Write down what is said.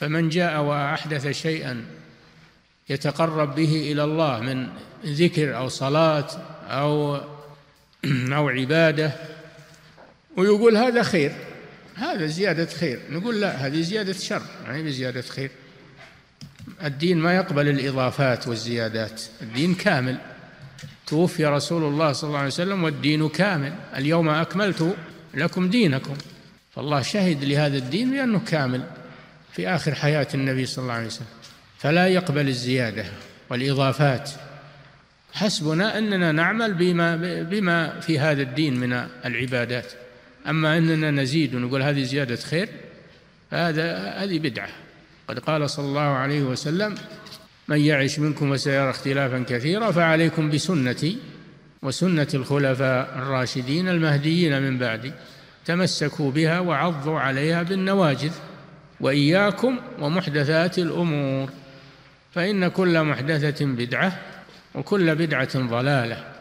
فمن جاء وأحدث شيئا يتقرب به إلى الله من ذكر أو صلاة أو عبادة ويقول هذا خير، هذا زيادة خير، نقول لا، هذه زيادة شر، يعني بزيادة خير. الدين ما يقبل الإضافات والزيادات، الدين كامل. توفي رسول الله صلى الله عليه وسلم والدين كامل، اليوم أكملت لكم دينكم. فالله شهد لهذا الدين بأنه كامل في آخر حياة النبي صلى الله عليه وسلم، فلا يقبل الزيادة والإضافات. حسبنا أننا نعمل بما في هذا الدين من العبادات، أما أننا نزيد ونقول هذه زيادة خير، هذه بدعة. قد قال صلى الله عليه وسلم: من يعش منكم وسيرى اختلافا كثيرا فعليكم بسنتي وسنة الخلفاء الراشدين المهديين من بعدي، تمسكوا بها وعضوا عليها بالنواجذ، وإياكم ومحدثات الأمور، فإن كل محدثة بدعة وكل بدعة ضلالة.